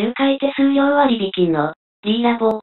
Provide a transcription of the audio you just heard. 仲介手数料割引の、Dラボ。